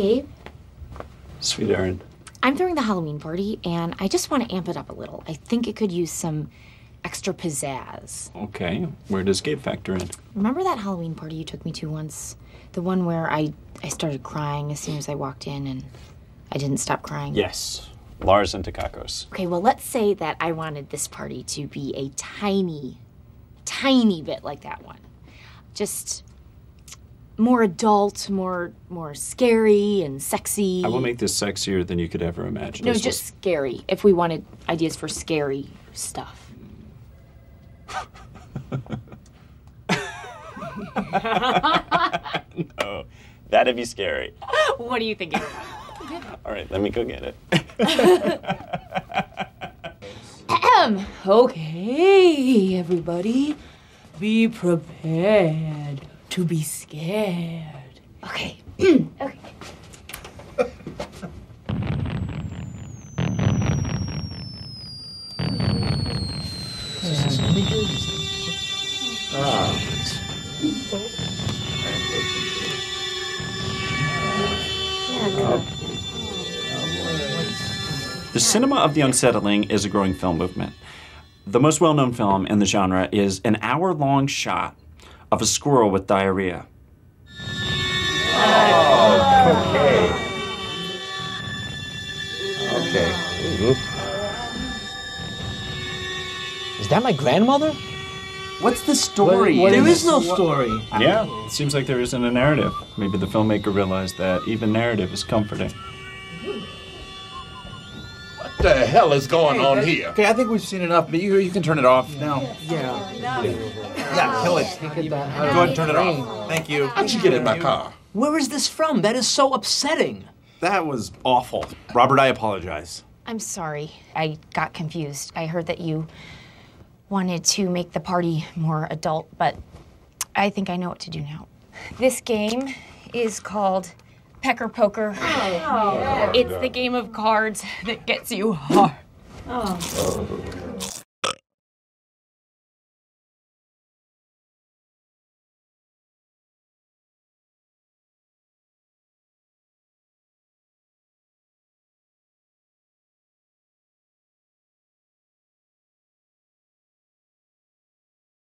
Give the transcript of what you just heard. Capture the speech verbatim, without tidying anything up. Gabe. Sweet Erin. I'm throwing the Halloween party, and I just want to amp it up a little. I think it could use some extra pizzazz. Okay, where does Gabe factor in? Remember that Halloween party you took me to once? The one where I, I started crying as soon as I walked in, and I didn't stop crying? Yes, Lars and Takakos. Okay, well, let's say that I wanted this party to be a tiny, tiny bit like that one. Just more adult, more more scary and sexy. I will make this sexier than you could ever imagine. No, it's just what... scary, if we wanted ideas for scary stuff. No, that'd be scary. What are you thinking? All right, let me go get it. Okay, everybody, be prepared to be scared. Okay. Okay. The Cinema of the Unsettling is a growing film movement. The most well-known film in the genre is an hour-long shot of a squirrel with diarrhea. Oh, okay. Okay. Mm-hmm. Is that my grandmother? What's the story? What, what there is, is no story. What? Yeah, it seems like there isn't a narrative. Maybe the filmmaker realized that even narrative is comforting. What the hell is going hey, on I, here? Okay, I think we've seen enough, but you, you can turn it off yeah. now. Yeah. Yeah, yeah kill it. Go ahead and turn it off. Thank you. How'd you get in my car? Where is this from? That is so upsetting. That was awful. Robert, I apologize. I'm sorry. I got confused. I heard that you wanted to make the party more adult, but I think I know what to do now. This game is called Pecker Poker. Oh. It's the game of cards that gets you hard. Oh.